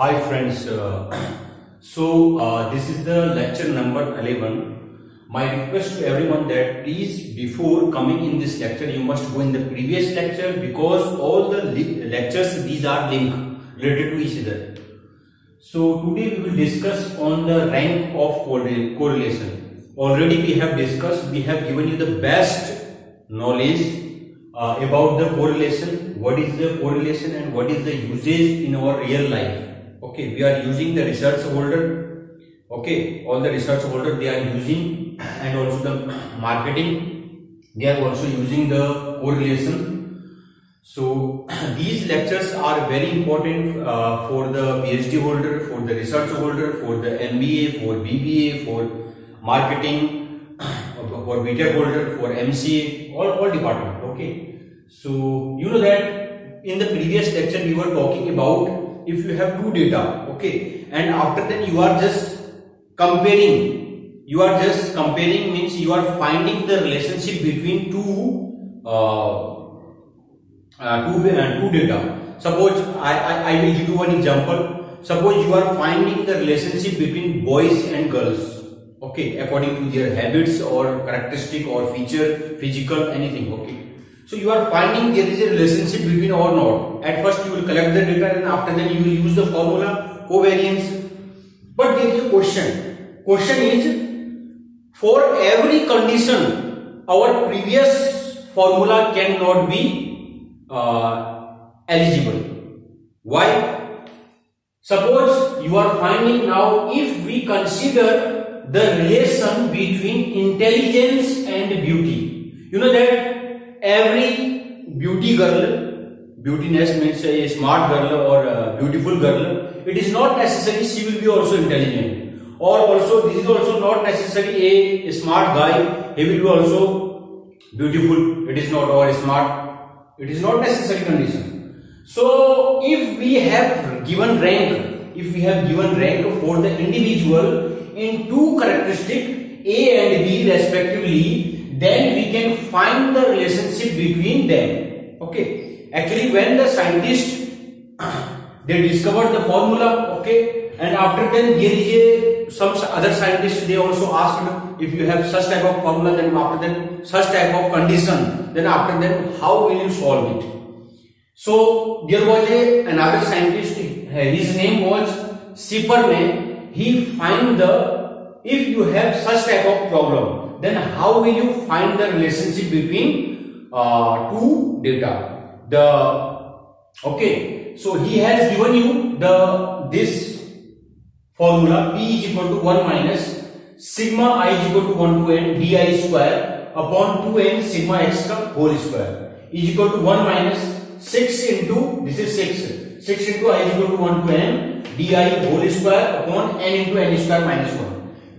Hi friends, this is the lecture number 11. My request to everyone that please, before coming in this lecture, you must go in the previous lecture, because all the lectures, these are linked, related to each other. So today we will discuss on the rank of correlation. Already we have discussed, we have given you the best knowledge about the correlation, what is the correlation and what is the usage in our real life. Okay, we are using the research holder. Okay, all the research holder they are using, and also the marketing, they are also using the correlation. So these lectures are very important for the PhD holder, for the research holder, for the MBA, for BBA, for marketing, for B.TECH holder, for MCA, all department. Okay. So you know that in the previous lecture we were talking about if you have two data, okay, and after that you are just comparing means you are finding the relationship between two data. Suppose I will give you one example. Suppose you are finding the relationship between boys and girls, okay, according to their habits or characteristic or feature, physical, anything, okay. So you are finding there is a relationship between or not. At first you will collect the data and after that you will use the formula covariance. But there is a question. Question is, for every condition our previous formula cannot be eligible. Why? Suppose you are finding now if we consider the relation between intelligence and beauty. You know that every beauty girl, beautiness means a smart girl or a beautiful girl, it is not necessary she will be also intelligent, or also this is also not necessary a smart guy, he will be also beautiful, it is not, or smart, it is not necessary condition. So if we have given rank, for the individual in two characteristics A and B respectively, then we can find the relationship between them. Okay, actually when the scientists they discovered the formula, okay, and after then there is some other scientists they also asked if you have such type of formula, then after then such type of condition, then after then how will you solve it. So there was another scientist, his name was Spearman. He find the if you have such type of problem, then how will you find the relationship between two data? Okay, so he has given you this formula P is equal to 1 minus sigma I is equal to 1 to n di square upon 2n sigma x ka whole square is equal to 1 minus 6 into, this is 6, 6 into I is equal to 1 to n di whole square upon n into n square minus 1,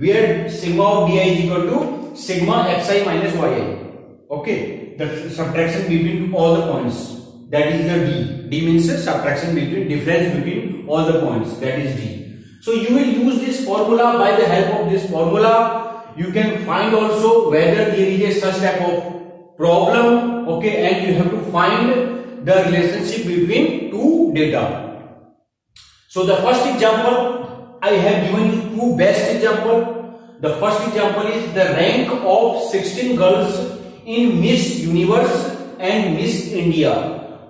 where sigma of di is equal to sigma xi minus yi. Okay, the subtraction between all the points, that is the d. D means subtraction between, difference between all the points, that is d. So you will use this formula. By the help of this formula you can find also whether there is a such type of problem, okay, and you have to find the relationship between two data. So the first example I have given you two best example. The first example is the rank of 16 girls in Miss Universe and Miss India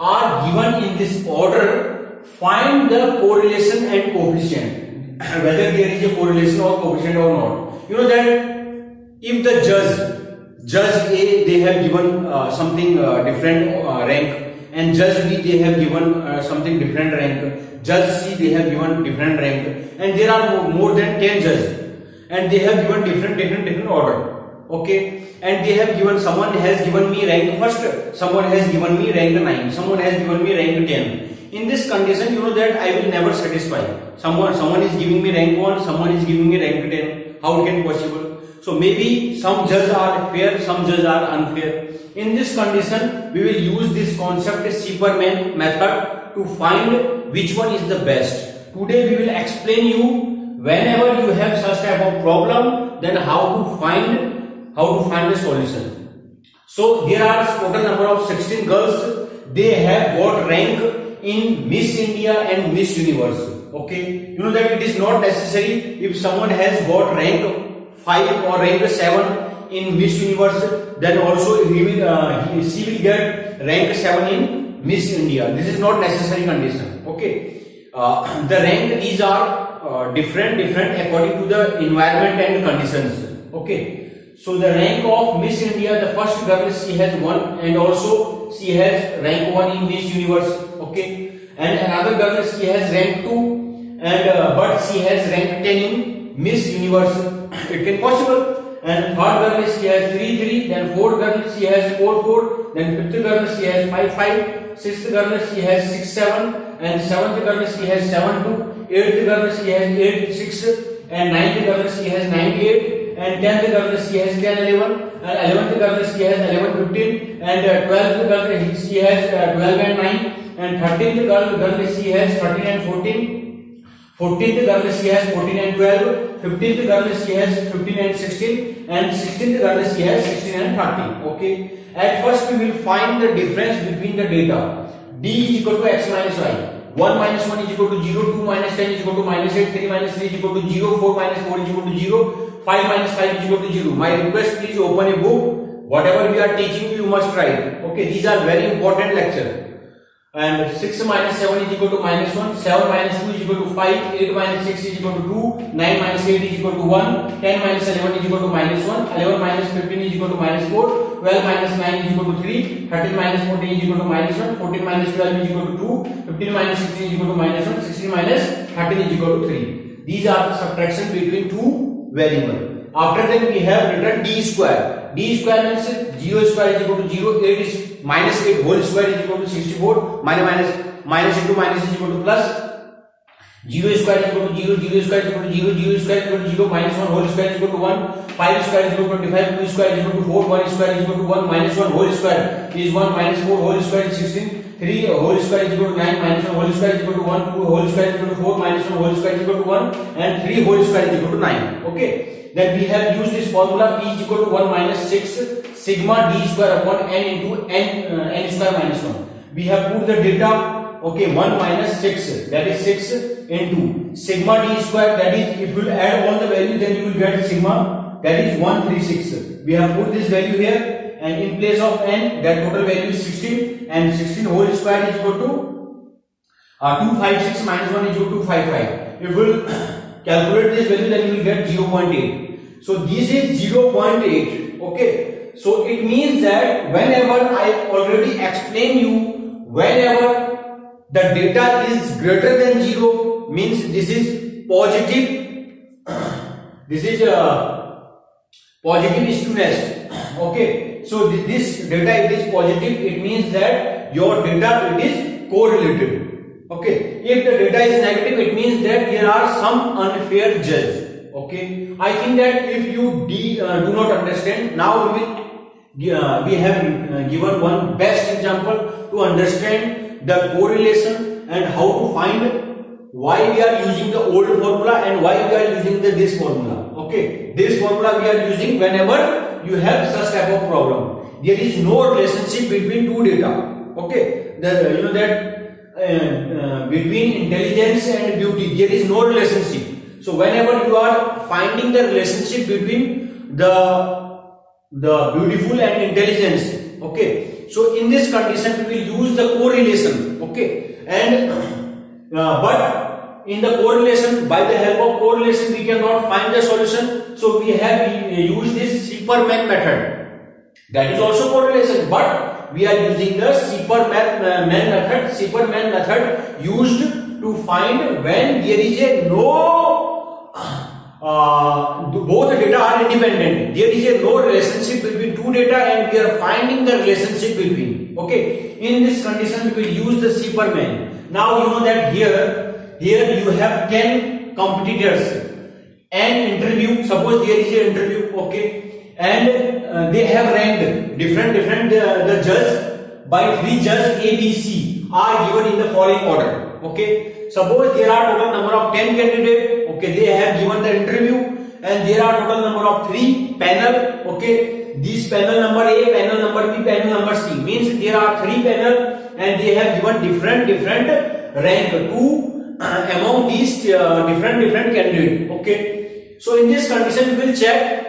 are given in this order. Find the correlation and coefficient, whether there is a correlation or coefficient or not. You know that if the judge A they have given something different rank, and judge B they have given something different rank, judge C they have given different rank, and there are more than 10 judges and they have given different order, okay, and they have given, someone has given me rank first, someone has given me rank 9, someone has given me rank 10. In this condition you know that I will never satisfy. Someone is giving me rank 1, someone is giving me rank 10, how can possible? So maybe some judges are fair, some judges are unfair. In this condition, we will use this concept Spearman method to find which one is the best. Today we will explain you whenever you have such type of problem, then how to find a solution. So there are total number of 16 girls. They have got rank in Miss India and Miss Universe. Okay, you know that it is not necessary if someone has got rank 5 or rank 7 in Miss Universe, then also she will get rank 7 in Miss India. This is not necessary condition. Okay, the rank, these are different according to the environment and conditions. Okay, so the rank of Miss India, the first girl, she has won, and also she has rank 1 in Miss Universe. Okay. And another girl, she has rank 2 and but she has rank 10 in Miss Universe. It can possible. And third girl, she has 3-3, then fourth girl, she has 4-4, then fifth girl, she has 5-5, sixth girl, she has 6-7, and seventh girl, she has 7-2, eighth girl, she has 8-6, and ninth girl, she has 9-8, and tenth girl, she has 10-11, and 11th girl, she has 11-15, and 12th girl, she has 12-9. And 13th girl she has 13-14, 14th girl she has 14-12, 15th girl she has 15-16, and 16th girl she has 16-13. Okay. At first we will find the difference between the data. D is equal to x minus y. 1 minus 1 is equal to 0. 2 minus 10 is equal to -8. 3 minus 3 is equal to 0. 4 minus 4 is equal to 0. 5 minus 5 is equal to 0. My request, please open a book. Whatever we are teaching, you must write. Okay. These are very important lecture. And 6 minus 7 is equal to minus 1, 7 minus 2 is equal to 5, 8 minus 6 is equal to 2, 9 minus 8 is equal to 1, 10 minus 11 is equal to minus 1, 11 minus 15 is equal to minus 4, 12 minus 9 is equal to 3, 13 minus 14 is equal to minus 1, 14 minus 12 is equal to 2, 15 minus 16 is equal to minus 1, 16 minus 13 is equal to 3. These are the subtraction between two variables. After that we have written d square. D square means 0 square is equal to 0, 8 is minus 8 whole square is equal to 64, minus into minus is equal to plus, 0 square is equal to 0, 0 square is equal to 0, 0 square is equal to 0, minus 1 whole square is equal to 1, 5 square is equal to 25, 2 square is equal to 4, 1 square is equal to 1, minus 1 whole square is 1, minus 4 whole square is 16, 3 whole square is equal to 9, minus 1 whole square is equal to 1, 2 whole square is equal to 4, minus 1 whole square is equal to 1, and 3 whole square is equal to 9. Okay, then we have used this formula, p is equal to 1 minus 6 sigma d square upon n into n square minus 1. We have put the data, okay, 1 minus 6, that is 6 into sigma d square, that is if you will add all the value then you will get sigma, that is 136. We have put this value here, and in place of n that total value is 16, and 16 whole square is equal to 256 minus 1 is equal to 255. If you will calculate this value then you will get 0.8. So this is 0.8. Okay. So it means that whenever I already explain you, whenever the data is greater than 0, means this is positive, this is positive skewness. Okay, so this data it is positive, it means that your data it is correlated. Okay, if the data is negative, it means that there are some unfair judge. Okay, I think that if you do not understand, now we have given one best example to understand the correlation and how to find why we are using the old formula and why we are using this formula. Okay, this formula we are using whenever you have such type of problem. There is no relationship between two data. Okay, you know that between intelligence and beauty there is no relationship. So whenever you are finding the relationship between the beautiful and intelligence, okay, so in this condition we will use the correlation. Okay, and but in the correlation, by the help of correlation we cannot find the solution, so we have used this Spearman method, that is also correlation, but we are using the Spearman method used to find when there is a no both data are independent. There is a no relationship between two data and we are finding the relationship between. Okay, in this condition we will use the Spearman. Now you know that here you have 10 competitors, an interview, suppose there is an interview, okay, and they have ranked the judge by 3 judges A, B, C are given in the following order. Okay, suppose there are total number of 10 candidates. Okay, they have given the interview and there are total number of 3 panel. Okay, these panel number A, panel number B, panel number C, means there are 3 panel and they have given different rank 2 among these different candidates. Okay, so in this condition we will check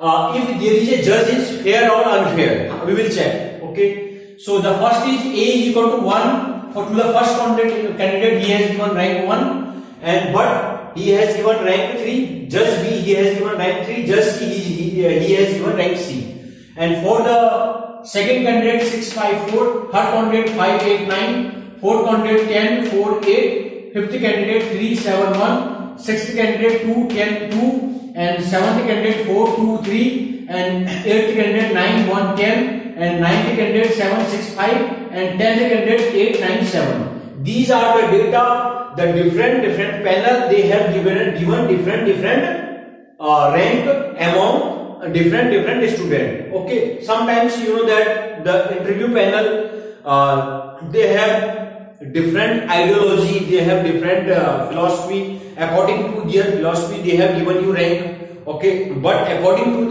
if there is a judge is fair or unfair. We will check. Okay, so the first is A is equal to 1. For to the first candidate he has given rank 1, and but he has given rank 3. Judge B he has given rank 3. Judge C he has given rank C. And for the second candidate 654, third candidate 589, fourth candidate 1048, fifth candidate 371, sixth candidate 210 2, and seventh candidate 423, and eighth candidate 9110, and ninth candidate 765, and tenth candidate 897. These are the data. The different panel they have given different rank among different student. Okay, sometimes you know that the interview panel they have different ideology, they have different philosophy. According to their philosophy they have given you rank. Okay, but according to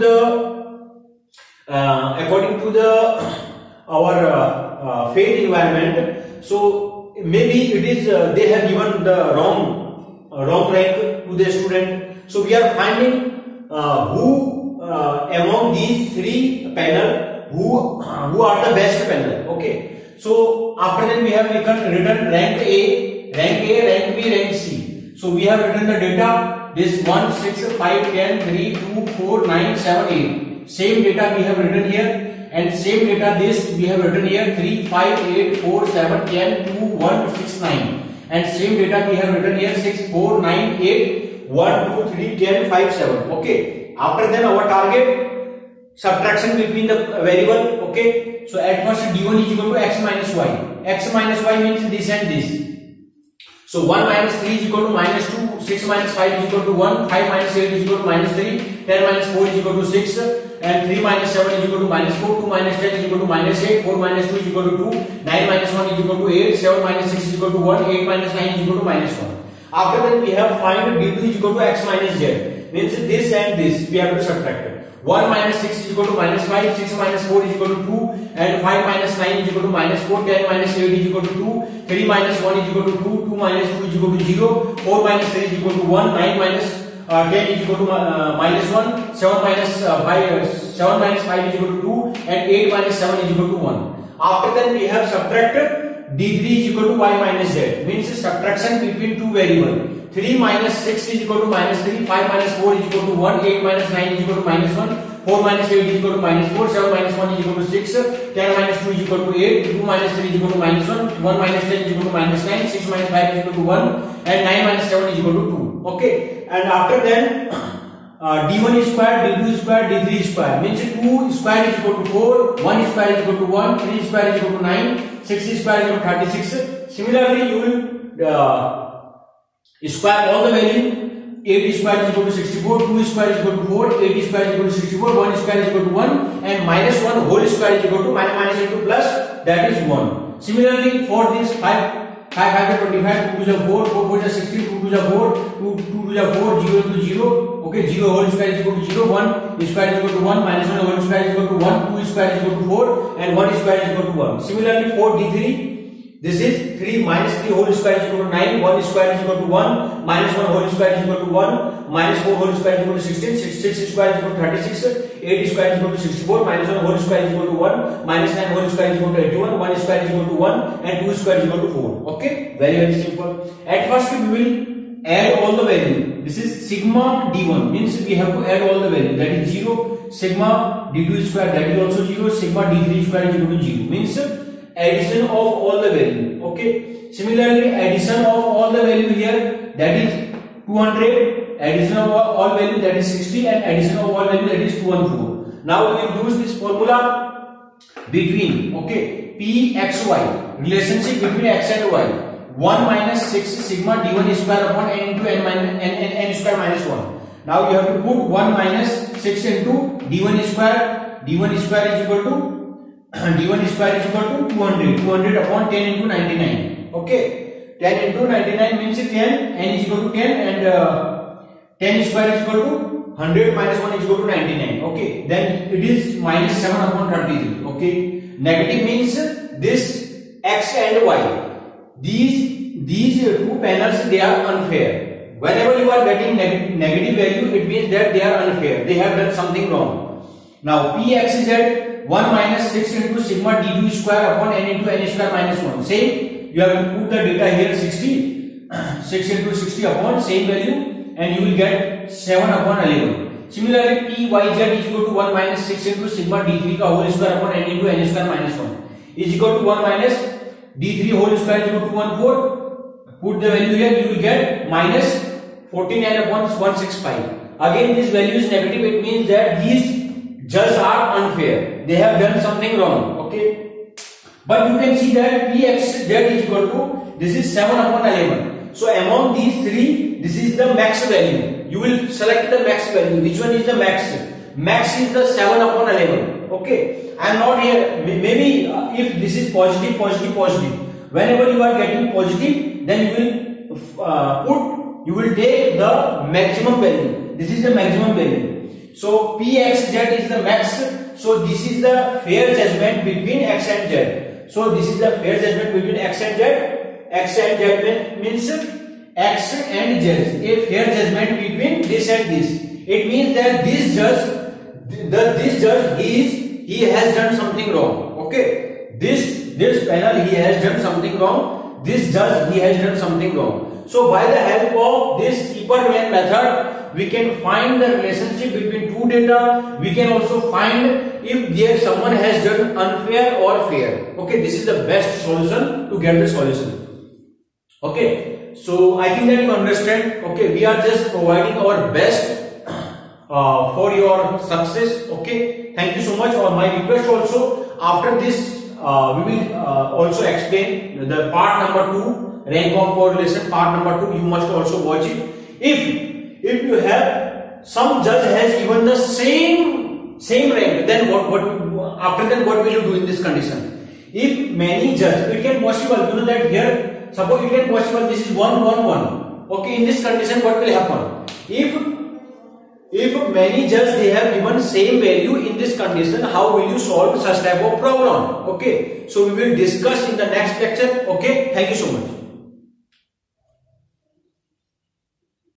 the our faith environment, so maybe it is they have given the wrong rank to the student. So we are finding who among these three panel who are the best panel. Okay, so after that we have written rank A, rank B, rank C. So we have written the data, this 1 6 5 10 3 2 4 9 7 8. Same data we have written here, and same data this we have written here 3 5 8 4 7 10 2 1 6 9, and same data we have written here 6 4 9 8 1 2 3 10 5 7. Okay, after then our target subtraction between the variable. Okay, so at first d1 is equal to x minus y. X minus y means this and this. So 1 minus 3 is equal to minus 2, 6 minus 5 is equal to 1, 5 minus 8 is equal to minus 3, 10 minus 4 is equal to 6, and 3 minus 7 is equal to minus 4, 2 minus 10 is equal to minus 8, 4 minus 2 is equal to 2, 9 minus 1 is equal to 8, 7 minus 6 is equal to 1, 8 minus 9 is equal to minus 1. After that we have find d2 is equal to x minus z. Means this and this we have to subtract it. 1 minus 6 is equal to minus 5, 6 minus 4 is equal to 2, and 5 minus 9 is equal to minus 4, 10 minus 8 is equal to 2, 3 minus 1 is equal to 2, 2 minus 2 is equal to 0, 4 minus 3 is equal to 1, 9 minus 10 is equal to minus 1, 7 minus 5 is equal to 2, and 8 minus 7 is equal to 1. After that we have subtracted d3 is equal to y minus z. Means subtraction between two variables. 3 minus 6 is equal to minus 3, 5 minus 4 is equal to 1, 8 minus 9 is equal to minus 1, 4 minus 8 is equal to minus 4, 7 minus 1 is equal to 6, 10 minus 2 is equal to 8, 2 minus 3 is equal to minus 1, 1 minus 10 is equal to minus 9, 6 minus 5 is equal to 1, and 9 minus 7 is equal to 2. Okay, and after then d1 square, d2 square, d3 square. Means 2 square is equal to 4, 1 square is equal to 1, 3 square is equal to 9, 6 square is equal to 36. Similarly, you will square all the value. 8 square is equal to 64, 2 square is equal to 4, 8 square is equal to 64, 1 square is equal to 1, and minus 1 whole square is equal to minus 8 to plus, that is 1. Similarly for this 5 5 25, 2 to the 4, 4 to the 16, 2 to the 4, 2 to the 4, 0 to 0. Okay, 0 whole square is equal to 0, 1 square is equal to 1, minus 1 whole square is equal to 1, 2 square is equal to 4, and 1 square is equal to 1. Similarly for d3, this is 3 minus 3 whole square is equal to 9, 1 square is equal to 1, minus 1 whole square is equal to 1, minus 4 whole square is equal to 16, 6 square is equal to 36, 8 square is equal to 64, minus 1 whole square is equal to 1, minus 9 whole square is equal to 81, 1 square is equal to 1, and 2 square is equal to 4. Okay, very simple. At first we will add all the value. This is sigma d1, means we have to add all the value, that is 0, sigma d2 square, that is also 0, sigma d3 square is equal to 0, means addition of all the value. Okay, similarly addition of all the value here, that is 200, addition of all value, that is 60, and addition of all value, that is 214. Now we will use this formula between, okay, PXY, relationship between x and y. 1 minus 6 sigma d1 square upon n into n square minus 1. Now you have to put 1 minus 6 into d1 square. D1 square is equal to d1 square is equal to 200, 200 upon 10 into 99. Okay, 10 into 99 means 10, n is equal to 10, and 10 square is equal to 100 minus 1 is equal to 99. Okay, then it is minus 7 upon 33. Okay, negative means this x and y. these two panels, they are unfair. Whenever you are getting negative value, it means that they are unfair. They have done something wrong. Now p x is at 1 minus 6 into sigma d u square upon n into n square minus 1. Same, you have to put the data here 60, 6 into 60 upon same value, and you will get 7 upon 11. Similarly, p y z is equal to 1 minus 6 into sigma d3 का whole square upon n into n square minus 1 is equal to 1 minus d3 whole square is equal to 1/4. Put the value here, you will get minus 49 upon 165. Again, this value is negative. It means that these judges are unfair. They have done something wrong. Okay, but you can see that p x z is equal to, this is 7 upon 11. So among these three, this is the max value. You will select the max value. Which one is the max? Max is the 7 upon 11. Okay. I am not here. Maybe if this is positive. Whenever you are getting positive, then you will take the maximum value. This is the maximum value. So PXZ is the max. So this is the fair judgment between X and Z. X and Z means X and judge. A fair judgment between this and this. It means that this judge, he has done something wrong. Okay, this panel, he has done something wrong. This judge, he has done something wrong. So by the help of this Spearman method, we can find the relationship between two data. We can also find if there someone has done unfair or fair. Okay, this is the best solution to get the solution. Okay, so I think that you understand. Okay, we are just providing our best for your success. Okay, thank you so much. For my request also, after this we will also explain the part number 2, rank of correlation, part number 2. You must also watch it. If you have some judge has given the same rank, then what after that what will you do in this condition? If many judge, it can possible, you know that here. Suppose it can possible this is 1, 1, 1. Okay, in this condition what will happen? If many judges they have given same value in this condition, how will you solve such type of problem? Okay, so we will discuss in the next lecture. Okay, thank you so much.